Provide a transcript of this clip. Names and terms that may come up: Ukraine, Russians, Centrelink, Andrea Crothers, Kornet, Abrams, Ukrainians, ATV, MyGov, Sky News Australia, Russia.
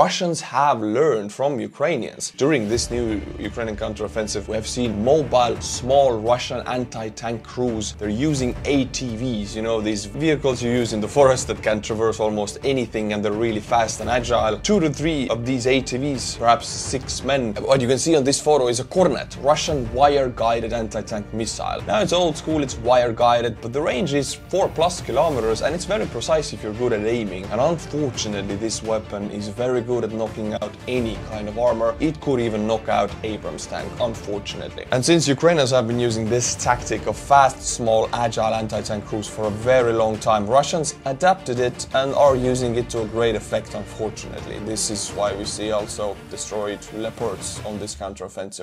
Russians have learned from Ukrainians. During this new Ukrainian counteroffensive, we have seen mobile, small Russian anti-tank crews. They're using ATVs, you know, these vehicles you use in the forest that can traverse almost anything, and they're really fast and agile. 2 to 3 of these ATVs, perhaps 6 men. What you can see on this photo is a Kornet, Russian wire-guided anti-tank missile. Now it's old school, it's wire-guided, but the range is 4+ kilometers, and it's very precise if you're good at aiming. And unfortunately, this weapon is very good at knocking out any kind of armor. It could even knock out Abrams tank, unfortunately. And since Ukrainians have been using this tactic of fast, small, agile anti-tank crews for a very long time, Russians adapted it and are using it to a great effect, unfortunately. This is why we see also destroyed Leopards on this counteroffensive.